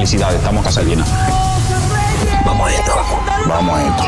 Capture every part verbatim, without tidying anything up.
felicidades, estamos Casalina. Vamos a esto, vamos a esto.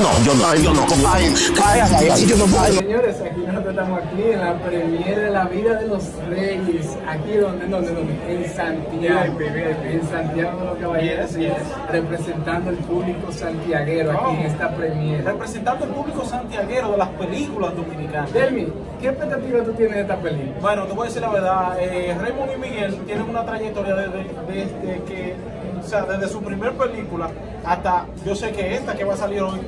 No, yo no, yo no, ay, ay, ay, ay, yo no puedo. Señores, aquí nosotros estamos aquí en la premiere de La Vida de los Reyes. Aquí donde, donde, donde, en Santiago, en Santiago de los Caballeros, yes, yes. Representando el público santiaguero aquí oh. en esta premiere. Representando el público santiaguero de las películas dominicanas. Delmi, ¿qué expectativa tú tienes de esta película? Bueno, te voy a decir la verdad, eh, Raymond y Miguel tienen una trayectoria desde, desde que, o sea, desde su primer película hasta, yo sé que esta que va a salir hoy,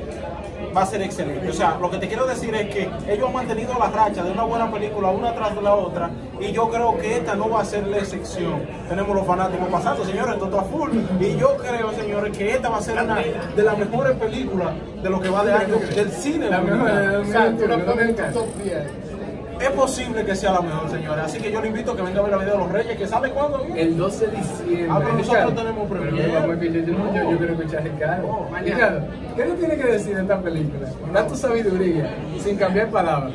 va a ser excelente. O sea, lo que te quiero decir es que ellos han mantenido la racha de una buena película una tras la otra y yo creo que esta no va a ser la excepción. Tenemos los fanáticos pasando, señores, todo a full. Y yo creo, señores, que esta va a ser una de las mejores películas de lo que va de año del cine. La mejor, o sea, tú no pones en top diez. Es posible que sea la mejor, señora. Así que yo le invito a que venga a ver La Vida de los Reyes, que sabe cuándo. El doce de diciembre. Ah, pero nosotros Ricardo, tenemos premiere. Yo, no. yo, yo quiero escuchar Ricardo. Oh, Ricardo, ¿qué nos tiene que decir de esta película? Da tu sabiduría, sin cambiar palabras.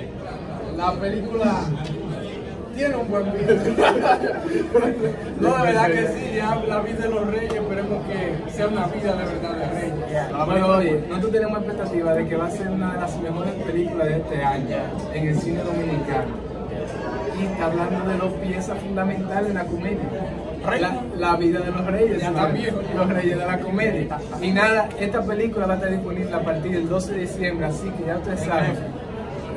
La película tiene un buen video. No, la verdad que sí, ya La Vida de los Reyes, esperemos que sea una vida de verdad de reyes. Yeah. Bueno, oye, nosotros tenemos expectativa de que va a ser una de las mejores películas de este año en el cine dominicano. Y está hablando de dos piezas fundamentales en la comedia. La, la vida de los reyes, también los reyes de la comedia. Y nada, esta película va a estar disponible a partir del doce de diciembre, así que ya ustedes saben.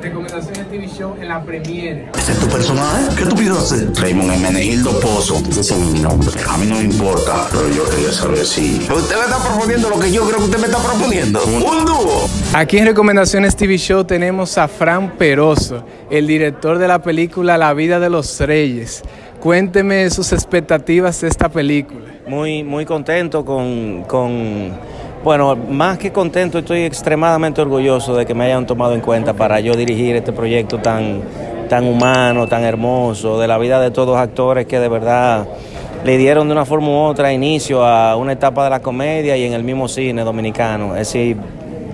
Recomendaciones T V Show en la premiere. ¿Ese es tu personaje? ¿Qué tú piensas hacer? Raymond Emilio Pozo. Ese es mi nombre. A mí no me importa, pero yo quería saber si... Usted me está proponiendo lo que yo creo que usted me está proponiendo. ¡Un dúo! Aquí en Recomendaciones T V Show tenemos a Frank Perozo, el director de la película La Vida de los Reyes. Cuénteme sus expectativas de esta película. Muy, muy contento con... con... Bueno, más que contento, estoy extremadamente orgulloso de que me hayan tomado en cuenta para yo dirigir este proyecto tan, tan humano, tan hermoso, de la vida de todos los actores que de verdad le dieron de una forma u otra inicio a una etapa de la comedia y en el mismo cine dominicano. Es decir,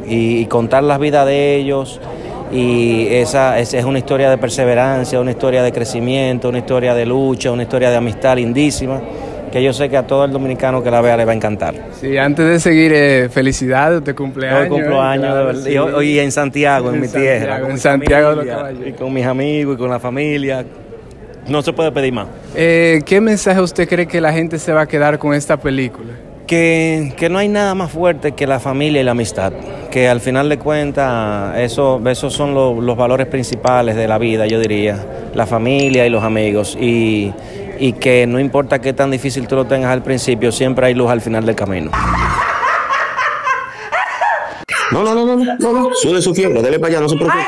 y, y contar las vidas de ellos, y esa es, es una historia de perseverancia, una historia de crecimiento, una historia de lucha, una historia de amistad lindísima, que yo sé que a todo el dominicano que la vea le va a encantar. Sí, antes de seguir, eh, felicidades, te cumpleaños. Hoy cumplo años, de verdad. Y hoy en Santiago, en, en mi Santiago, tierra. En Santiago familia, de los Caballeros. Y con mis amigos y con la familia. No se puede pedir más. Eh, ¿Qué mensaje usted cree que la gente se va a quedar con esta película? Que, que no hay nada más fuerte que la familia y la amistad. Que al final de cuentas, eso, esos son lo, los valores principales de la vida, yo diría. La familia y los amigos. Y... y que no importa qué tan difícil tú lo tengas al principio, siempre hay luz al final del camino. No, no, no, no, no, no. Sube su fiebre, dele para allá, no se preocupe.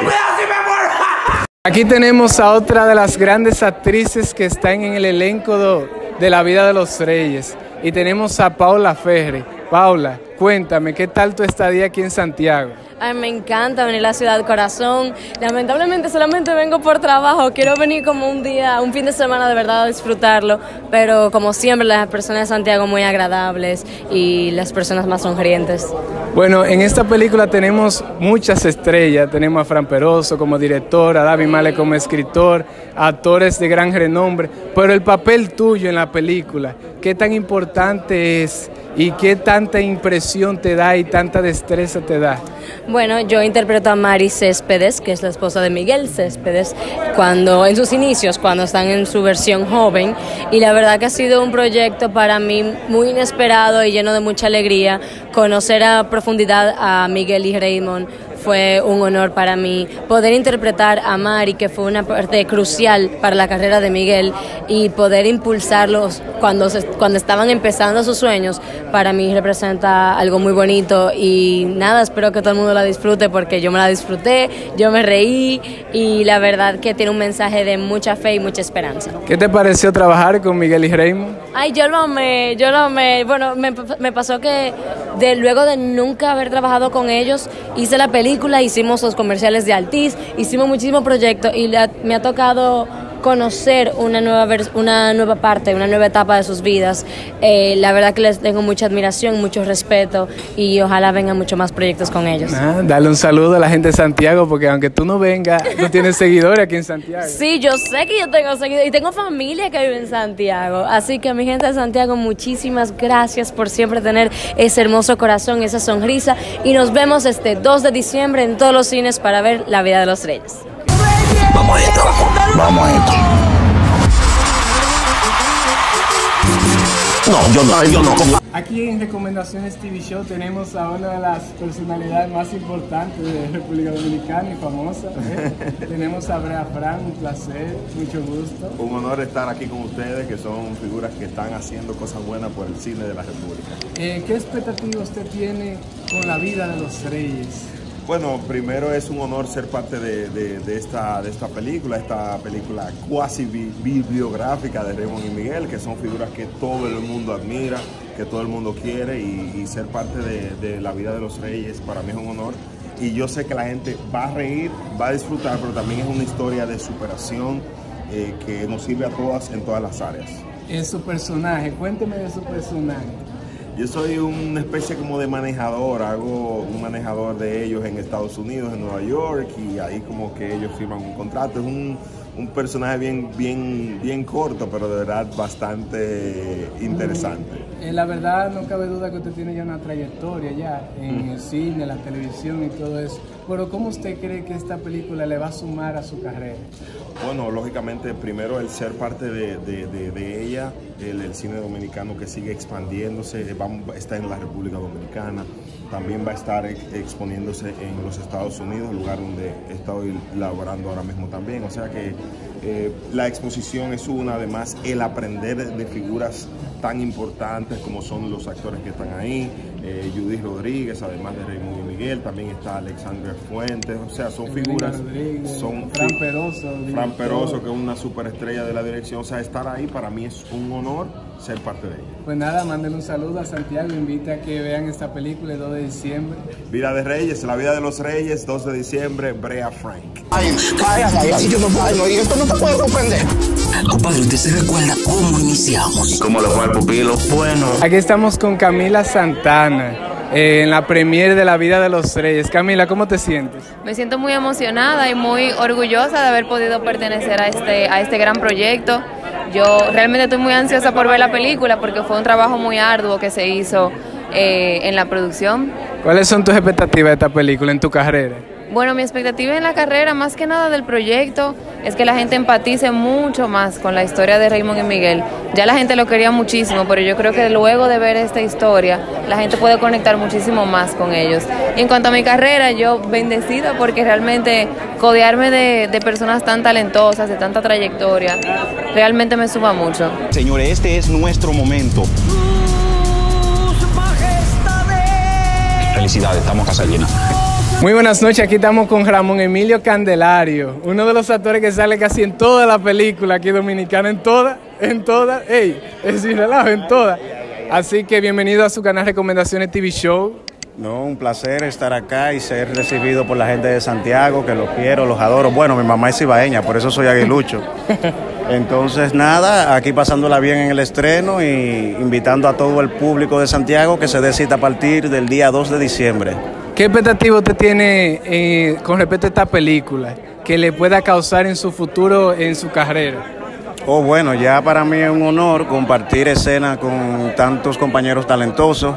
Aquí tenemos a otra de las grandes actrices que están en el elenco de La Vida de los Reyes. Y tenemos a Paula Ferry. Paula, cuéntame, ¿qué tal tu estadía aquí en Santiago? Ay, me encanta venir a la ciudad corazón. Lamentablemente solamente vengo por trabajo. Quiero venir como un día, un fin de semana de verdad a disfrutarlo. Pero como siempre, las personas de Santiago muy agradables y las personas más sonrientes. Bueno, en esta película tenemos muchas estrellas. Tenemos a Frank Perozo como director, a David Male como escritor, actores de gran renombre. Pero el papel tuyo en la película, ¿qué tan importante es? ¿Y qué tanta impresión te da y tanta destreza te da? Bueno, yo interpreto a Mari Céspedes, que es la esposa de Miguel Céspedes, cuando, en sus inicios, cuando están en su versión joven. Y la verdad que ha sido un proyecto para mí muy inesperado y lleno de mucha alegría. Conocer a profundidad a Miguel y Raymond fue un honor para mí. Poder interpretar a Mari, que fue una parte crucial para la carrera de Miguel, y poder impulsarlos cuando, se, cuando estaban empezando sus sueños, para mí representa algo muy bonito. Y nada, espero que todo el mundo la disfrute, porque yo me la disfruté, yo me reí, y la verdad que tiene un mensaje de mucha fe y mucha esperanza. ¿Qué te pareció trabajar con Miguel y Raymond? Ay, yo lo amé, yo lo amé. Bueno, me, me pasó que de, luego de nunca haber trabajado con ellos, hice la película, hicimos los comerciales de Altiz, hicimos muchísimos proyectos y la, me ha tocado conocer una nueva, una nueva parte, una nueva etapa de sus vidas. Eh, la verdad que les tengo mucha admiración, mucho respeto y ojalá vengan muchos más proyectos con ellos. Ah, dale un saludo a la gente de Santiago, porque aunque tú no vengas, tú tienes seguidores aquí en Santiago. Sí, yo sé que yo tengo seguidores y tengo familia que vive en Santiago. Así que mi gente de Santiago, muchísimas gracias por siempre tener ese hermoso corazón, esa sonrisa, y nos vemos este dos de diciembre en todos los cines para ver La Vida de los Reyes. Vamos a esto, vamos a esto. No, yo no, yo no. Aquí en Recomendaciones T V Show tenemos a una de las personalidades más importantes de República Dominicana y famosa, ¿eh? Tenemos a Breat Frank, un placer, mucho gusto. Un honor estar aquí con ustedes, que son figuras que están haciendo cosas buenas por el cine de la República. Eh, ¿Qué expectativa usted tiene con La Vida de los Reyes? Bueno, primero es un honor ser parte de, de, de, esta, de esta película, esta película cuasi bibliográfica de Raymond y Miguel, que son figuras que todo el mundo admira, que todo el mundo quiere, y, y ser parte de, de La Vida de los Reyes para mí es un honor. Y yo sé que la gente va a reír, va a disfrutar, pero también es una historia de superación eh, que nos sirve a todas en todas las áreas. Es su personaje, cuénteme de su personaje. Yo soy una especie como de manejador, hago un manejador de ellos en Estados Unidos, en Nueva York, y ahí como que ellos firman un contrato. Es un, un personaje bien, bien, bien corto, pero de verdad bastante interesante. Eh, la verdad no cabe duda que usted tiene ya una trayectoria ya en mm. el cine, la televisión y todo eso. Pero ¿cómo usted cree que esta película le va a sumar a su carrera? Bueno, lógicamente primero el ser parte de, de, de, de ella, el, el cine dominicano que sigue expandiéndose, va, está en la República Dominicana, también va a estar exponiéndose en los Estados Unidos, lugar donde he estado laborando ahora mismo también. O sea que eh, la exposición es una, además el aprender de, de figuras tan importantes como son los actores que están ahí, eh, Judith Rodríguez, además de Raymond y Miguel, también está Alexander Fuentes, o sea, son figuras, son Frank Perozo, Frank Perozo, que es una superestrella de la dirección. O sea, estar ahí para mí es un honor ser parte de ella. Pues nada, mándenle un saludo a Santiago, invita a que vean esta película el dos de diciembre. Vida de Reyes, La Vida de los Reyes, dos de diciembre, Breat Frank. Ay, cállate, así yo no puedo, y esto no te puede sorprender. Compadre, ¿usted se recuerda cómo iniciamos? ¿Y cómo le fue al Pulilo? Bueno. Aquí estamos con Camila Santana, eh, en la premier de La Vida de los Reyes. Camila, ¿cómo te sientes? Me siento muy emocionada y muy orgullosa de haber podido pertenecer a este, a este gran proyecto. Yo realmente estoy muy ansiosa por ver la película porque fue un trabajo muy arduo que se hizo eh, en la producción. ¿Cuáles son tus expectativas de esta película en tu carrera? Bueno, mi expectativa en la carrera, más que nada del proyecto, es que la gente empatice mucho más con la historia de Raymond y Miguel. Ya la gente lo quería muchísimo, pero yo creo que luego de ver esta historia, la gente puede conectar muchísimo más con ellos. Y en cuanto a mi carrera, yo bendecida porque realmente codearme de, de personas tan talentosas, de tanta trayectoria, realmente me suma mucho. Señores, este es nuestro momento. Felicidades, estamos casa llena. Muy buenas noches, aquí estamos con Ramón Emilio Candelario, uno de los actores que sale casi en toda la película aquí dominicana, en toda, en toda, ey, es sin relajo, en toda. Así que bienvenido a su canal Recomendaciones T V Show. No, un placer estar acá y ser recibido por la gente de Santiago, que los quiero, los adoro. Bueno, mi mamá es ibaeña, por eso soy aguilucho. Entonces nada, aquí pasándola bien en el estreno y invitando a todo el público de Santiago que se dé cita a partir del día dos de diciembre. ¿Qué expectativa usted tiene eh, con respecto a esta película que le pueda causar en su futuro, en su carrera? Oh, bueno, ya para mí es un honor compartir escena con tantos compañeros talentosos.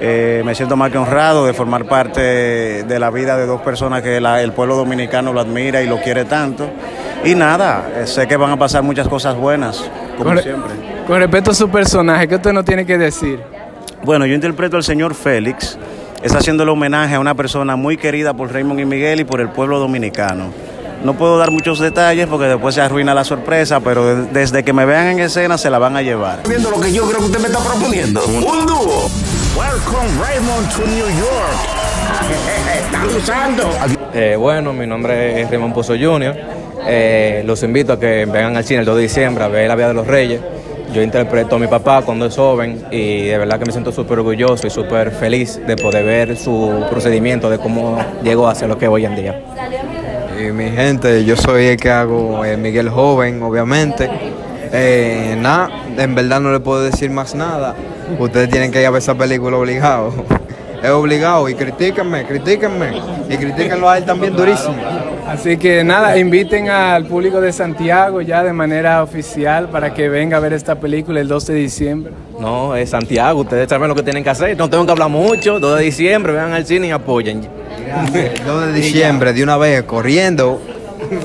Eh, me siento más que honrado de formar parte de la vida de dos personas que la, el pueblo dominicano lo admira y lo quiere tanto. Y nada, sé que van a pasar muchas cosas buenas, como con siempre. Con respecto a su personaje, ¿qué usted nos tiene que decir? Bueno, yo interpreto al señor Félix. Está haciéndole homenaje a una persona muy querida por Raymond y Miguel y por el pueblo dominicano. No puedo dar muchos detalles porque después se arruina la sorpresa, pero de desde que me vean en escena se la van a llevar. Viendo lo que yo creo que usted me está proponiendo. Un dúo. Welcome Raymond to New York. Usando. Eh, bueno, mi nombre es Raymond Pozo junior Eh, los invito a que vengan al cine el dos de diciembre a ver La Vida de los Reyes. Yo interpreto a mi papá cuando es joven y de verdad que me siento súper orgulloso y súper feliz de poder ver su procedimiento de cómo llegó hacia lo que es hoy en día. Y mi gente, yo soy el que hago eh, Miguel Joven, obviamente. Eh, nada, en verdad no le puedo decir más nada. Ustedes tienen que ir a ver esa película obligado. Es obligado y critíquenme, critíquenme. Y critíquenlo a él también durísimo. Así que nada, inviten al público de Santiago ya de manera oficial para que venga a ver esta película el dos de diciembre. No, es Santiago, ustedes saben lo que tienen que hacer. No tengo que hablar mucho, dos de diciembre, vengan al cine y apoyen. dos de diciembre, de una vez, corriendo,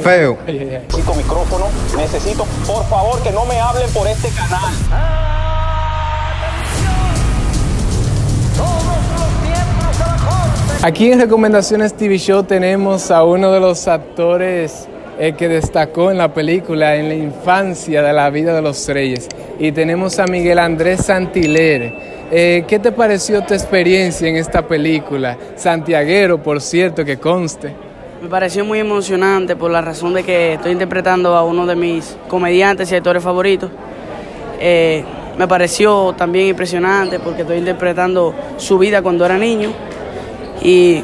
feo. Necesito micrófono, necesito, por favor, que no me hablen por este canal. Aquí en Recomendaciones T V Show tenemos a uno de los actores eh, que destacó en la película, en la infancia de La Vida de los Reyes. Y tenemos a Miguel Andrés Santiler. Eh, ¿Qué te pareció tu experiencia en esta película? Santiaguero, por cierto, que conste. Me pareció muy emocionante por la razón de que estoy interpretando a uno de mis comediantes y actores favoritos. Eh, me pareció también impresionante porque estoy interpretando su vida cuando era niño. Y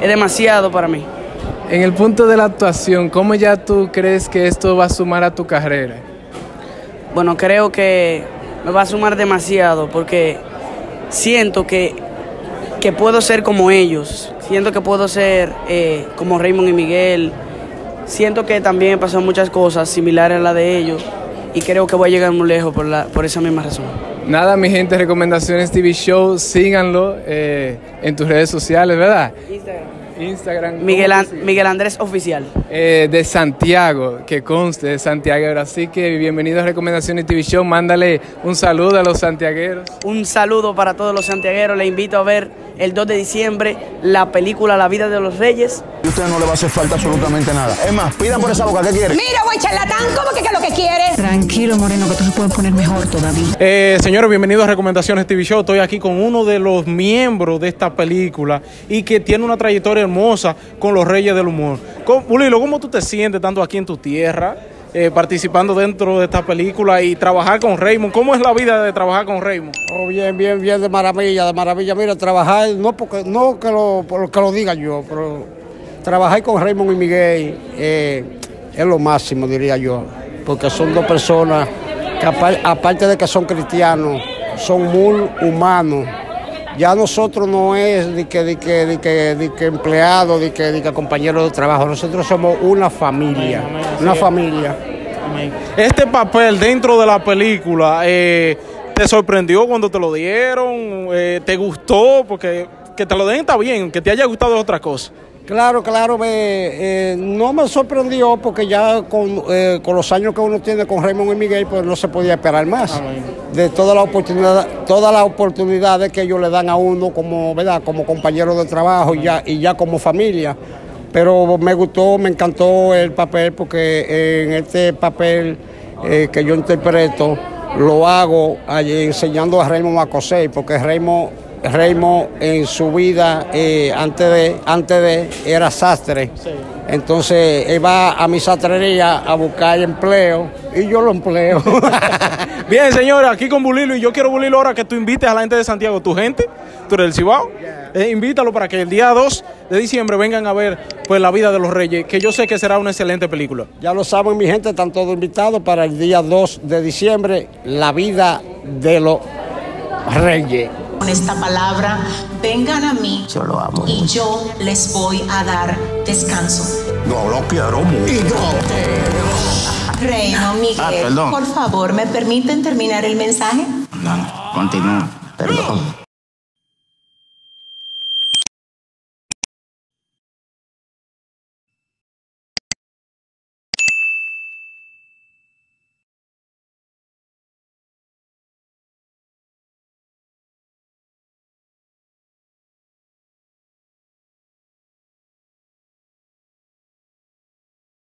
es demasiado para mí. En el punto de la actuación, ¿cómo ya tú crees que esto va a sumar a tu carrera? Bueno, creo que me va a sumar demasiado porque siento que, que puedo ser como ellos. Siento que puedo ser eh, como Raymond y Miguel. Siento que también he pasado muchas cosas similares a las de ellos. Y creo que voy a llegar muy lejos por, la, por esa misma razón. Nada, mi gente, Recomendaciones T V Show, síganlo eh, en tus redes sociales, ¿verdad? Instagram. Instagram. Miguel, An Miguel Andrés Oficial. Eh, de Santiago, que conste, de Santiago. Así que bienvenidos a Recomendaciones T V Show. Mándale un saludo a los santiagueros. Un saludo para todos los santiagueros. Les invito a ver el dos de diciembre la película La Vida de los Reyes. A usted no le va a hacer falta absolutamente nada. Es más, pidan por esa boca, ¿qué quiere? Mira, güey, charlatán, ¿cómo que, que lo que quieres? Tranquilo, Moreno, que tú se puedes poner mejor todavía. Eh, señores, bienvenidos a Recomendaciones T V Show. Estoy aquí con uno de los miembros de esta película y que tiene una trayectoria hermosa con los Reyes del Humor. Pulilo, ¿cómo tú te sientes tanto aquí en tu tierra, eh, participando dentro de esta película y trabajar con Raymond? ¿Cómo es la vida de trabajar con Raymond? Oh, bien, bien, bien, de maravilla, de maravilla. Mira, trabajar, no porque no que lo, que lo diga yo, pero trabajar con Raymond y Miguel eh, es lo máximo, diría yo, porque son dos personas que aparte de que son cristianos, son muy humanos. Ya nosotros no es de que, de que, de que, de que empleado, de que, de que compañero de trabajo. Nosotros somos una familia, amén, amén, una familia. Amén. Este papel dentro de la película, eh, ¿te sorprendió cuando te lo dieron? Eh, ¿Te gustó? Porque que te lo den está bien, que te haya gustado es otra cosa. Claro, claro, me, eh, no me sorprendió porque ya con, eh, con los años que uno tiene con Raymond y Miguel, pues no se podía esperar más. Amén. De todas las oportunidades, todas las oportunidades que ellos le dan a uno como, ¿verdad? Como compañero de trabajo y ya, y ya como familia. Pero me gustó, me encantó el papel porque en este papel eh, que yo interpreto lo hago enseñando a Raymond a coser, porque Raymond... Raymond en su vida eh, antes de antes de era sastre, sí. Entonces él va a mi sastrería a buscar empleo y yo lo empleo. Bien, señora, aquí con Pulilo, y yo quiero, Pulilo, ahora que tú invites a la gente de Santiago, tu gente, tú eres del Cibao, yeah. eh, invítalo para que el día dos de diciembre vengan a ver pues La Vida de los Reyes, que yo sé que será una excelente película. Ya lo saben, mi gente, están todos invitados para el día dos de diciembre, La Vida de los Reyes. Con esta palabra, vengan a mí, yo lo amo y mucho. Yo les voy a dar descanso. No lo quiero mucho. Y yo te... Reino Miguel, ah, por favor, ¿me permiten terminar el mensaje? No, no, continúa, perdón.